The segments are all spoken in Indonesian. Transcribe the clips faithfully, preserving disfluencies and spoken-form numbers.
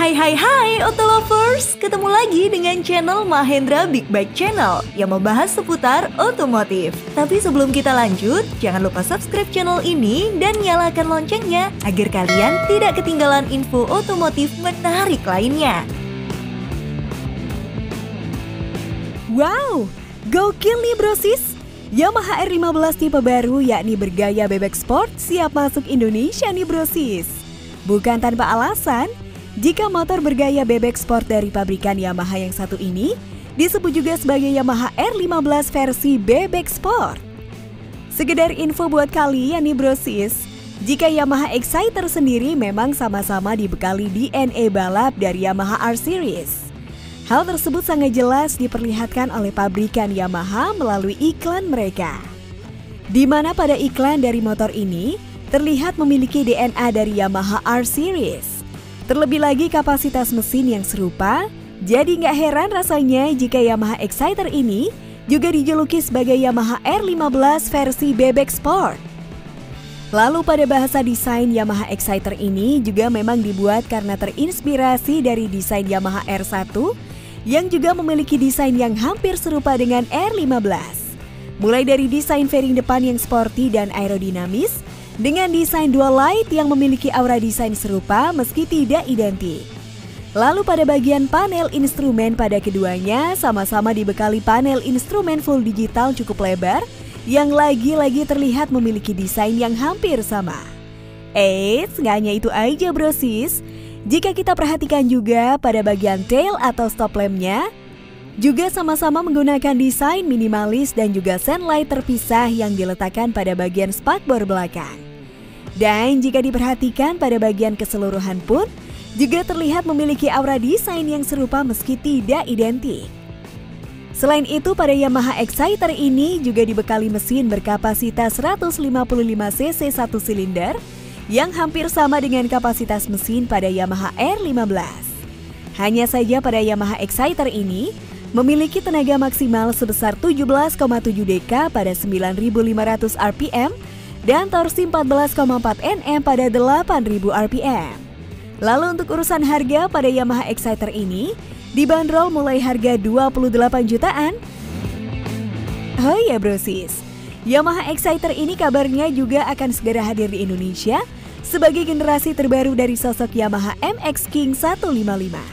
Hai hai hai auto lovers, ketemu lagi dengan channel Mahendra Big Bike Channel yang membahas seputar otomotif. Tapi sebelum kita lanjut, jangan lupa subscribe channel ini dan nyalakan loncengnya agar kalian tidak ketinggalan info otomotif menarik lainnya. Wow, gokil nih bro sis. Yamaha R lima belas tipe baru yakni bergaya bebek sport siap masuk Indonesia nih bro sis. Bukan tanpa alasan, jika motor bergaya bebek sport dari pabrikan Yamaha yang satu ini disebut juga sebagai Yamaha R lima belas versi bebek sport. Sekedar info buat kalian nih bro sis, jika Yamaha Exciter sendiri memang sama-sama dibekali D N A balap dari Yamaha R-Series. Hal tersebut sangat jelas diperlihatkan oleh pabrikan Yamaha melalui iklan mereka, di mana pada iklan dari motor ini terlihat memiliki D N A dari Yamaha R-Series. Terlebih lagi kapasitas mesin yang serupa, jadi nggak heran rasanya jika Yamaha Exciter ini juga dijuluki sebagai Yamaha R lima belas versi bebek sport. Lalu pada bahasa desain, Yamaha Exciter ini juga memang dibuat karena terinspirasi dari desain Yamaha R satu yang juga memiliki desain yang hampir serupa dengan R lima belas. Mulai dari desain fairing depan yang sporty dan aerodinamis, dengan desain dual light yang memiliki aura desain serupa meski tidak identik. Lalu pada bagian panel instrumen pada keduanya sama-sama dibekali panel instrumen full digital cukup lebar yang lagi-lagi terlihat memiliki desain yang hampir sama. Eits, nggak hanya itu aja bro sis. Jika kita perhatikan juga pada bagian tail atau stop lampnya, juga sama-sama menggunakan desain minimalis dan juga sen light terpisah yang diletakkan pada bagian spakbor belakang. Dan jika diperhatikan pada bagian keseluruhan pun juga terlihat memiliki aura desain yang serupa meski tidak identik. Selain itu pada Yamaha Exciter ini juga dibekali mesin berkapasitas seratus lima puluh lima cc satu silinder yang hampir sama dengan kapasitas mesin pada Yamaha R lima belas. Hanya saja pada Yamaha Exciter ini memiliki tenaga maksimal sebesar tujuh belas koma tujuh D K pada sembilan ribu lima ratus R P M dan torsi empat belas koma empat N M pada delapan ribu R P M. Lalu untuk urusan harga pada Yamaha Exciter ini dibanderol mulai harga dua puluh delapan jutaan. Oh ya bro sis, Yamaha Exciter ini kabarnya juga akan segera hadir di Indonesia sebagai generasi terbaru dari sosok Yamaha M X King seratus lima puluh lima.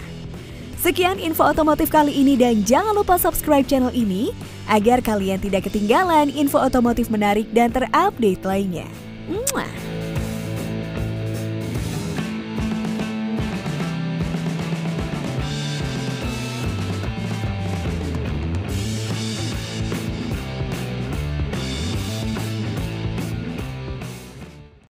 Sekian info otomotif kali ini dan jangan lupa subscribe channel ini agar kalian tidak ketinggalan info otomotif menarik dan terupdate lainnya. Mwah.